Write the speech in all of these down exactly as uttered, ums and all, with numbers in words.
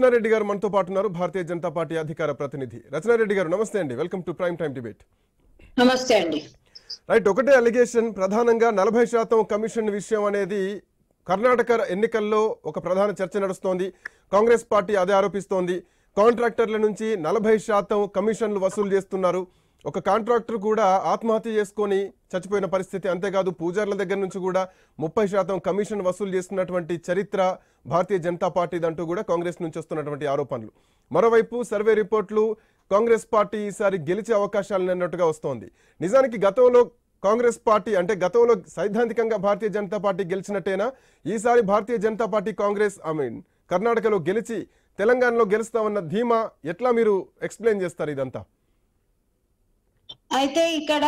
రత్నారెడ్డి గారు మనతో పాటు ఉన్నారు, భారతీయ జనతా పార్టీ అధికార ప్రతినిధి. రత్నారెడ్డి గారు నమస్తే అండి, welcome to prime time debate. నమస్తే అండి. రైట్, ఒకటే అలిగేషన్ ప్రధానంగా నలభై శాతం కమిషన్ విషయం అనేది కర్ణాటక ఎన్నికల్లో ఒక ప్రధాన చర్చ నడుస్తోంది. కాంగ్రెస్ పార్టీ అదే ఆరోపిస్తోంది. కాంట్రాక్టర్ల నుంచి నలభై శాతం కమిషన్లు వసూలు చేస్తున్నారు. ఒక కాంట్రాక్టర్ కూడా ఆత్మహత్య చేసుకొని చచ్చిపోయిన పరిస్థితి. అంతేకాదు పూజార్ల దగ్గర నుంచి కూడా ముప్పై శాతం కమిషన్ వసూలు చేస్తున్నటువంటి చరిత్ర భారతీయ జనతా పార్టీ అంటూ కూడా కాంగ్రెస్ నుంచి వస్తున్నటువంటి ఆరోపణలు. మరోవైపు సర్వే రిపోర్ట్లు కాంగ్రెస్ పార్టీ ఈసారి గెలిచే అవకాశాలు అన్నట్టుగా వస్తోంది. నిజానికి గతంలో కాంగ్రెస్ పార్టీ అంటే గతంలో సైద్ధాంతికంగా భారతీయ జనతా పార్టీ గెలిచినట్టేనా? ఈసారి భారతీయ జనతా పార్టీ కాంగ్రెస్ ఐ మీన్ కర్ణాటకలో గెలిచి తెలంగాణలో గెలుస్తామన్న ధీమా ఎట్లా మీరు ఎక్స్ప్లెయిన్ చేస్తారు ఇదంతా? అయితే ఇక్కడ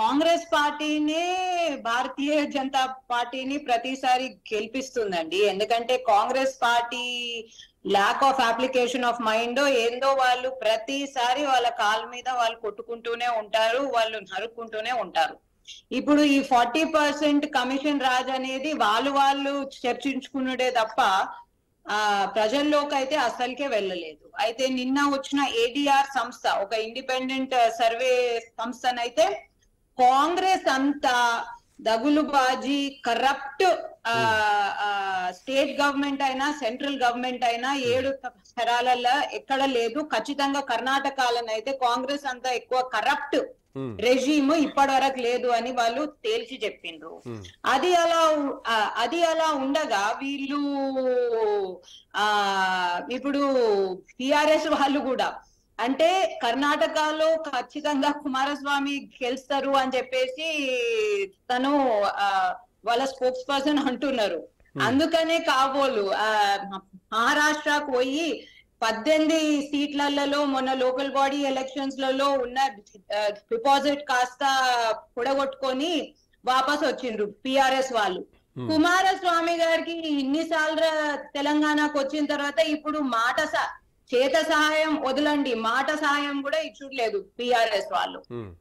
కాంగ్రెస్ పార్టీనే భారతీయ జనతా పార్టీని ప్రతిసారి గెలిపిస్తుందండి. ఎందుకంటే Congress party lack of application of మైండో ఏందో వాళ్ళు ప్రతిసారి వాళ్ళ కాళ్ళ మీద వాళ్ళు కొట్టుకుంటూనే ఉంటారు, వాళ్ళు నరుక్కుంటూనే ఉంటారు. ఇప్పుడు ఈ ఫార్టీ పర్సెంట్ కమిషన్ రాజ్ అనేది వాళ్ళు వాళ్ళు చర్చించుకున్నదే తప్ప ఆ ప్రజల్లోకి అయితే అసలుకే వెళ్ళలేదు. అయితే నిన్న వచ్చిన ఏడిఆర్ సంస్థ, ఒక ఇండిపెండెంట్ సర్వే సంస్థనైతే కాంగ్రెస్ అంతా దగులుబాజీ, కరప్ట్ స్టేట్ గవర్నమెంట్ అయినా సెంట్రల్ గవర్నమెంట్ అయినా ఏడు తరాలలో ఎక్కడ లేదు. ఖచ్చితంగా కర్ణాటకలోనైతే కాంగ్రెస్ అంతా ఎక్కువ కరప్ట్ రెజీమ్ ఇప్పటి వరకు లేదు అని వాళ్ళు తేల్చి చెప్పిండ్రు. అది అలా అది అలా ఉండగా వీళ్ళు ఆ ఇప్పుడు టిఆర్ఎస్ వాళ్ళు కూడా అంటే కర్ణాటకలో ఖచ్చితంగా కుమారస్వామి గెలుస్తారు అని చెప్పేసి తను వాళ్ళ స్పోక్స్ పర్సన్ అంటున్నారు. అందుకనే కాబోలు ఆ మహారాష్ట్రకు పోయి పద్దెనిమిది సీట్లలో మొన్న లోకల్ బాడీ ఎలక్షన్స్ లలో ఉన్న డిపాజిట్ కాస్త పొడగొట్టుకొని వాపస్ వచ్చిండ్రు టిఆర్ఎస్ వాళ్ళు. కుమారస్వామి గారికి ఇన్నిసార్లు తెలంగాణకు వచ్చిన తర్వాత ఇప్పుడు మాట చేత సహాయం వదలండి, మాట సహాయం కూడా ఇచ్చుట్లేదు టిఆర్ఎస్ వాళ్ళు.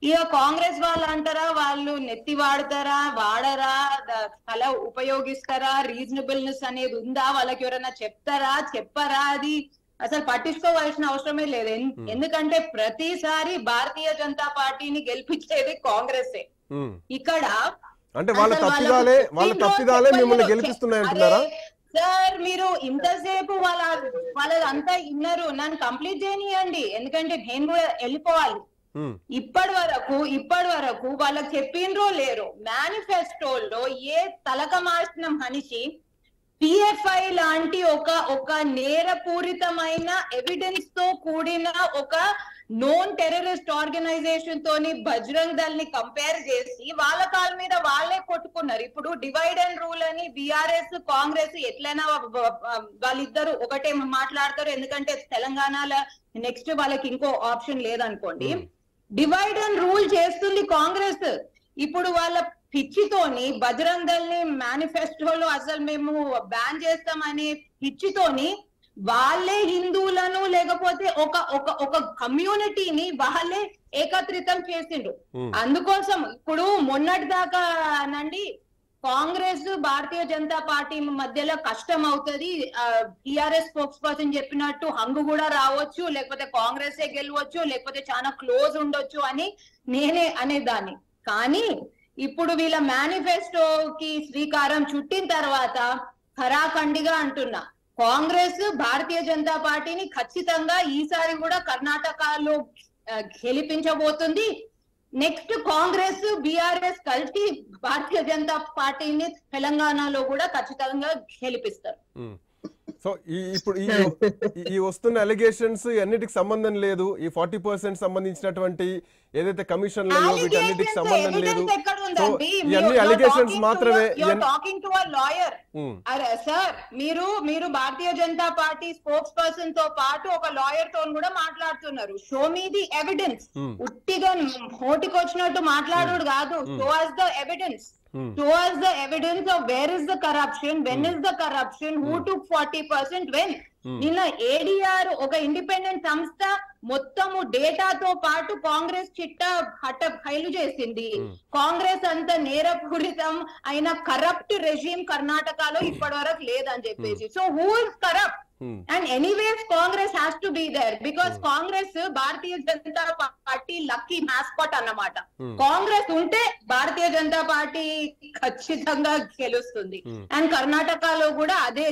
ఇక కాంగ్రెస్ వాళ్ళు అంటారా వాళ్ళు నెత్తి వాడతారా వాడరా, తల ఉపయోగిస్తారా, రీజనబుల్నెస్ అనేది ఉందా, వాళ్ళకి ఎవరైనా చెప్తారా చెప్పరా, అది అసలు పట్టించుకోవాల్సిన అవసరమే లేదు. ఎందుకంటే ప్రతిసారి భారతీయ జనతా పార్టీని గెలిపించేది కాంగ్రెసే. ఇక్కడ అంటే వాళ్ళ తప్పిదాలే వాళ్ళ తప్పిదాలే మిమ్మల్ని గెలిపిస్తున్నాయి అంటున్నారా? సార్ మీరు ఇంతసేపు వాళ్ళ వాళ్ళంతా ఇన్నారు, నన్ను కంప్లీట్ చేయనియండి, ఎందుకంటే నేను కూడా వెళ్ళిపోవాలి. ఇప్పటి వరకు ఇప్పటి వరకు వాళ్ళకి చెప్పిండ్రో లేరు, మేనిఫెస్టోలో ఏ తలక మార్చిన మనిషి పిఎఫ్ఐ లాంటి ఒక ఒక నేరపూరితమైన ఎవిడెన్స్ తో కూడిన ఒక నోన్ టెర్రరిస్ట్ ఆర్గనైజేషన్ తోని బజరంగ్ దళ్ ని కంపేర్ చేసి వాళ్ళ కాళ్ళ మీద వాళ్ళే కొట్టుకున్నారు. ఇప్పుడు డివైడ్ అండ్ రూల్ అని బీఆర్ఎస్ కాంగ్రెస్ ఎట్లైనా వాళ్ళిద్దరు ఒకటే మాట్లాడతారు, ఎందుకంటే తెలంగాణలో నెక్స్ట్ వాళ్ళకి ఇంకో ఆప్షన్ లేదనుకోండి. డివైడ్ అండ్ రూల్ చేస్తుంది కాంగ్రెస్. ఇప్పుడు వాళ్ళ పిచ్చితోని బజరంగ్ దళ్ ని మేనిఫెస్టోలో అసలు మేము బ్యాన్ చేస్తామనే పిచ్చితోని వాళ్ళే హిందువులను లేకపోతే ఒక ఒక ఒక కమ్యూనిటీని వాళ్ళే ఏకత్రితం చేసిండ్రు. అందుకోసం ఇప్పుడు మొన్నటి దాకా నండి కాంగ్రెస్ భారతీయ జనతా పార్టీ మధ్యలో కష్టం అవుతుంది, టిఆర్ఎస్ స్పోక్స్ పర్సన్ చెప్పినట్టు హంగు కూడా రావచ్చు, లేకపోతే కాంగ్రెసే గెలవచ్చు, లేకపోతే చాలా క్లోజ్ ఉండొచ్చు అని నేనే అనేదాన్ని. కానీ ఇప్పుడు వీళ్ళ మేనిఫెస్టోకి శ్రీకారం చుట్టిన తర్వాత ఖరాఖండిగా అంటున్నా కాంగ్రెస్ భారతీయ జనతా పార్టీని ఖచ్చితంగా ఈసారి కూడా కర్ణాటకలో గెలిపించబోతుంది. నెక్స్ట్ కాంగ్రెస్ బీఆర్ఎస్ కలిసి భారతీయ జనతా పార్టీని తెలంగాణలో కూడా ఖచ్చితంగా గెలిపిస్తారు. సో ఈ ఇప్పుడు ఈ వస్తున్న అలిగేషన్స్ అన్నిటికి సంబంధం లేదు, ఈ ఫార్టీ పర్సెంట్ సంబంధించినటువంటి ఏదైతే కమిషన్లు వీటన్నిటికి సంబంధం లేదు. సార్ మీరు మీరు Bharatiya Janata party spokesperson తో పాటు ఒక లాయర్ తో కూడా మాట్లాడుతున్నారు. షో మీ ది ఎవిడెన్స్, ఉట్టిగా హోటికొచ్చినట్టు మాట్లాడు కాదు, show us the evidence. Towards the evidence of where is the corruption, when is the corruption, who took forty percent, when. నిన్న ఏడిఆర్ ఒక ఇండిపెండెంట్ సంస్థ మొత్తము డేటాతో పాటు కాంగ్రెస్ చిట్ట హట ఖైలు చేసింది. కాంగ్రెస్ అంత నేరపూరితం అయిన కరప్ట్ రెజీమ్ కర్ణాటకలో ఇప్పటివరకు లేదని చెప్పేసి. So who is corrupt? And anyways, Congress has to be there because hmm. Congress Bharatiya Janata Party lucky mascot annamata. Hmm. Congress unte Bharatiya Janata Party kachithanga gelustundi. Hmm. And Karnataka lo kuda ade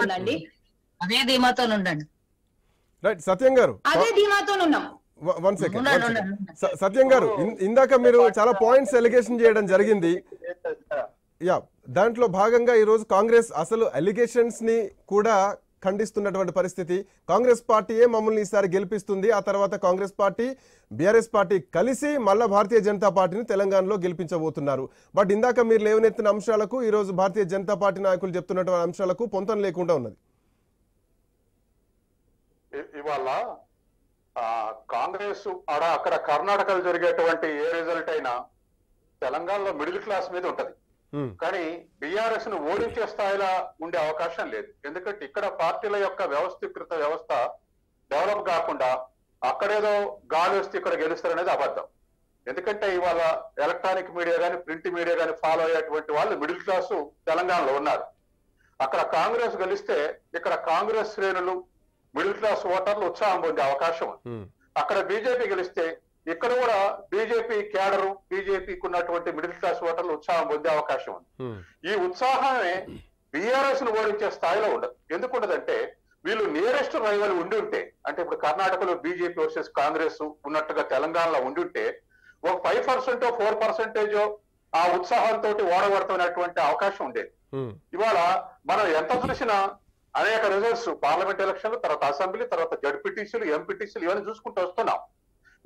undandi, ade dheemato undandi. Right, Satyam garu ade dheemato unnam. One second, Satyam garu indaka meeru chaala points allegation cheyadam jarigindi. Yeah దాంట్లో భాగంగా ఈరోజు కాంగ్రెస్ అసలు allegations ని కూడా ఖండిస్తున్నటువంటి పరిస్థితి. కాంగ్రెస్ పార్టీయే మమ్మల్ని ఈసారి గెలిపిస్తుంది, ఆ తర్వాత కాంగ్రెస్ పార్టీ బీఆర్ఎస్ పార్టీ కలిసి మళ్ళా భారతీయ జనతా పార్టీని తెలంగాణలో గెలిపించబోతున్నారు. బట్ ఇందాక మీరు లేవనెత్తిన అంశాలకు ఈరోజు భారతీయ జనతా పార్టీ నాయకులు చెప్తున్నటువంటి అంశాలకు పొంతం లేకుండా ఉన్నది. ఇవాళ కాంగ్రెస్ అక్కడ కర్ణాటకలో జరిగేటువంటి ఏ రిజల్ట్ అయినా తెలంగాణలో మిడిల్ క్లాస్ మీద ఉంటుంది. కానీ బీఆర్ఎస్ ను ఓడించే స్థాయిలో ఉండే అవకాశం లేదు. ఎందుకంటే ఇక్కడ పార్టీల యొక్క వ్యవస్థీకృత వ్యవస్థ డెవలప్ కాకుండా అక్కడేదో గాలి వస్తే ఇక్కడ గెలుస్తారనేది అబద్ధం. ఎందుకంటే ఇవాళ ఎలక్ట్రానిక్ మీడియా కానీ ప్రింట్ మీడియా కానీ ఫాలో అయ్యేటువంటి వాళ్ళు మిడిల్ క్లాస్ తెలంగాణలో ఉన్నారు. అక్కడ కాంగ్రెస్ గెలిస్తే ఇక్కడ కాంగ్రెస్ శ్రేణులు మిడిల్ క్లాస్ ఓటర్లు ఉత్సాహం పొందే అవకాశం ఉంది. అక్కడ బీజేపీ గెలిస్తే ఇక్కడ కూడా బీజేపీ క్యాడరు బీజేపీకి ఉన్నటువంటి మిడిల్ క్లాస్ ఓటర్లు ఉత్సాహం పొందే అవకాశం ఉంది. ఈ ఉత్సాహమే బీఆర్ఎస్ ను ఓడించే స్థాయిలో ఉండదు. ఎందుకుండదంటే వీళ్ళు నియరెస్ట్ రైవల్ ఉండి ఉంటే, అంటే ఇప్పుడు కర్ణాటకలో బీజేపీ వర్సెస్ కాంగ్రెస్ ఉన్నట్టుగా తెలంగాణలో ఉండి ఉంటే ఒక ఫైవ్ పర్సెంటో ఫోర్ పర్సెంటేజో ఆ ఉత్సాహంతో ఓడగొడుతున్నటువంటి అవకాశం ఉండేది. ఇవాళ మనం ఎంత చూసినా అనేక రిజల్ట్స్ పార్లమెంట్ ఎలక్షన్లు, తర్వాత అసెంబ్లీ, తర్వాత జడ్పీటీసీలు, ఎంపీటీసీలు ఇవన్నీ చూసుకుంటూ వస్తున్నాం.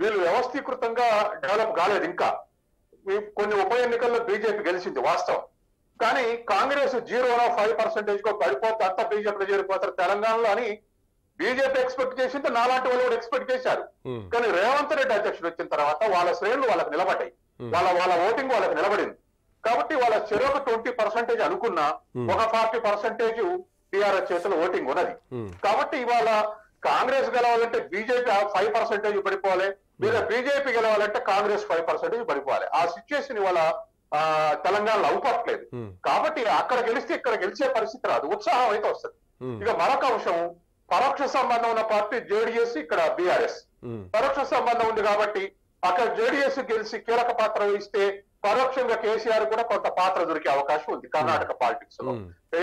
వీళ్ళు వ్యవస్థీకృతంగా డెవలప్ కాలేదు. ఇంకా కొన్ని ఉప ఎన్నికల్లో బీజేపీ గెలిచింది వాస్తవం, కానీ కాంగ్రెస్ జీరో ఫైవ్ పర్సెంటేజ్ కు పడిపోతే అంతా బీజేపీలో చేరిపోతారు తెలంగాణలో అని బీజేపీ ఎక్స్పెక్ట్ చేసింది. నాలాంటి వాళ్ళు కూడా ఎక్స్పెక్ట్ చేశారు. కానీ రేవంత్ రెడ్డి అధ్యక్షుడు వచ్చిన తర్వాత వాళ్ళ శ్రేణులు వాళ్ళకి నిలబడ్డాయి, వాళ్ళ వాళ్ళ ఓటింగ్ వాళ్ళకి నిలబడింది. కాబట్టి వాళ్ళ చెరొక ట్వంటీ పర్సెంటేజ్ అనుకున్న ఒక ఫార్టీ పర్సెంటేజ్ టీఆర్ఎస్ చేతిలో ఓటింగ్ ఉన్నది. కాబట్టి ఇవాళ కాంగ్రెస్ గెలవాలంటే బీజేపీ ఫైవ్ పర్సెంటేజ్ పడిపోవాలి, లేదా బీజేపీ గెలవాలంటే కాంగ్రెస్ ఫైవ్ పర్సెంటేజ్ పడిపోవాలి. ఆ సిచ్యువేషన్ ఇవాళ తెలంగాణలో అవుపట్లేదు. కాబట్టి అక్కడ గెలిస్తే ఇక్కడ గెలిచే పరిస్థితి రాదు, ఉత్సాహం అయితే వస్తుంది. ఇక మరొక అంశం, పరోక్ష సంబంధం ఉన్న పార్టీ జేడీఎస్, ఇక్కడ బీఆర్ఎస్. పరోక్ష సంబంధం ఉంది కాబట్టి అక్కడ జేడీఎస్ గెలిచి కీలక పాత్ర వహిస్తే పరోక్షంగా కేసీఆర్ కూడా కొంత పాత్ర దొరికే అవకాశం ఉంది. కర్ణాటక పాలిటిక్స్ లో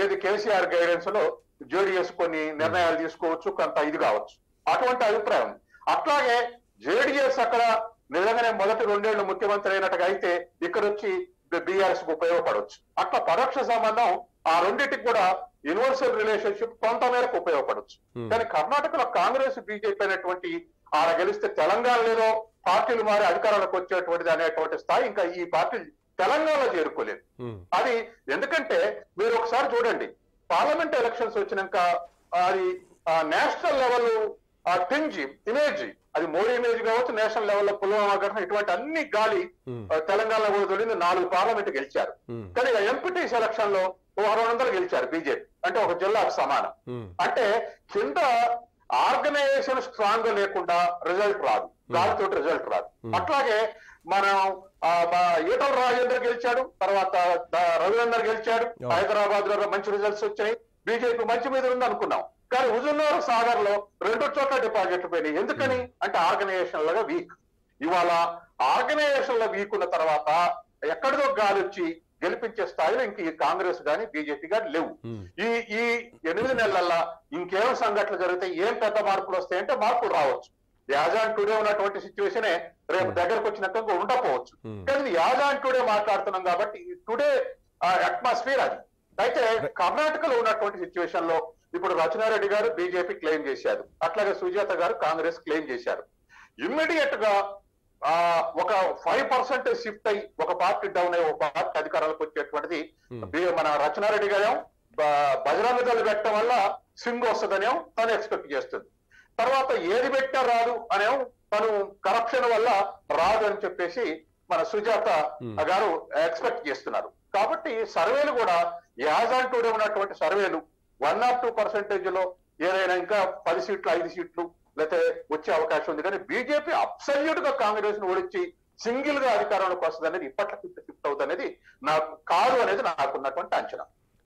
ఏది కేసీఆర్ గైడెన్స్ లో జేడీఎస్ కొన్ని నిర్ణయాలు తీసుకోవచ్చు, కొంత ఇది కావచ్చు, అటువంటి అభిప్రాయం. అట్లాగే జేడీఎస్ అక్కడ నిజంగానే మొదటి రెండేళ్లు ముఖ్యమంత్రి అయినట్టుగా అయితే ఇక్కడ వచ్చి బీఆర్ఎస్ కు ఉపయోగపడవచ్చు. అట్లా పరోక్ష సంబంధం ఆ రెండింటికి కూడా యూనివర్సల్ రిలేషన్షిప్ కొంత మేరకు ఉపయోగపడవచ్చు. కానీ కర్ణాటకలో కాంగ్రెస్ బీజేపీ అనేటువంటి ఆడ గెలిస్తే తెలంగాణలో పార్టీలు మారి అధికారంలోకి వచ్చేటువంటిది అనేటువంటి స్థాయి ఇంకా ఈ పార్టీలు తెలంగాణలో చేరుకోలేదు. అది ఎందుకంటే మీరు ఒకసారి చూడండి, పార్లమెంట్ ఎలక్షన్స్ వచ్చినాక అది నేషనల్ లెవెల్ టింజ్ ఇమేజ్, అది మోడీ ఇమేజ్ కావచ్చు, నేషనల్ లెవెల్ లో పుల్వామా ఘటన ఇటువంటి అన్ని గాలి తెలంగాణలో కూడా తొలింది. నాలుగు పార్లమెంట్ గెలిచారు. కానీ ఎంపీటీసీ ఎలక్షన్ లో రెండు వందలు గెలిచారు బీజేపీ, అంటే ఒక జిల్లాకు సమానం. అంటే కింద ఆర్గనైజేషన్ స్ట్రాంగ్ లేకుండా రిజల్ట్ రాదు, దానితో రిజల్ట్ రాదు. అట్లాగే మనం ఈటల రాజేందర్ గెలిచాడు, తర్వాత రవీందర్ గెలిచాడు, హైదరాబాద్ లో మంచి రిజల్ట్స్ వచ్చాయి, బీజేపీ మంచి మీద ఉంది అనుకున్నాం. కానీ హుజూర్నగర్ సాగర్ లో రెండు చోట్ల డిపాజిట్లు పోయినాయి. ఎందుకని అంటే ఆర్గనైజేషన్ లాగా వీక్. ఇవాళ ఆర్గనైజేషన్ లో వీక్ ఉన్న తర్వాత ఎక్కడిదో గాలి వచ్చి గెలిపించే స్థాయిలో ఇంక ఈ కాంగ్రెస్ గానీ బీజేపీ గానీ లేవు. ఈ ఈ ఎనిమిది నెలల్లో ఇంకేం సంఘటనలు జరిగితే ఏం పెద్ద మార్పులు వస్తాయంటే మార్పులు రావచ్చు. యాజాన్ టుడే ఉన్నటువంటి సిచ్యువేషనే రేపు దగ్గరకు వచ్చినట్టు ఉండకపోవచ్చు. కానీ యాజాన్ టుడే మాట్లాడుతున్నాం కాబట్టి టుడే అట్మాస్ఫియర్ అది. అయితే కర్ణాటకలో ఉన్నటువంటి సిచ్యువేషన్ లో ఇప్పుడు రచనారెడ్డి గారు బీజేపీ క్లెయిమ్ చేశారు, అట్లాగే సుజాత గారు కాంగ్రెస్ క్లెయిమ్ చేశారు. ఇమ్మీడియట్ గా ఒక ఫైవ్ పర్సెంటేజ్ షిఫ్ట్ అయ్యి ఒక పార్టీ డౌన్ అయ్యి ఒక పార్టీ అధికారాలకు వచ్చేటువంటిది మన రచనారెడ్డి గారేం బజరంగ దళ పెట్టడం వల్ల స్వింగ్ వస్తుందనేమో తను ఎక్స్పెక్ట్ చేస్తుంది. తర్వాత ఏది పెట్టినా రాదు అనేమో తను కరప్షన్ వల్ల రాదు అని చెప్పేసి మన సుజాత గారు ఎక్స్పెక్ట్ చేస్తున్నారు. కాబట్టి సర్వేలు కూడా యాజ్ ఆన్ టుడే ఉన్నటువంటి సర్వేలు వన్ ఆర్ టూ పర్సెంటేజ్ లో ఏదైనా ఇంకా పది సీట్లు ఐదు సీట్లు लेते वे अवकाश होनी बीजेपी अब्सल्यूट का कांग्रेस ओडिंची सिंगल ऐ अधिकार इपट फिफ्त फिफ्त अने अंचना।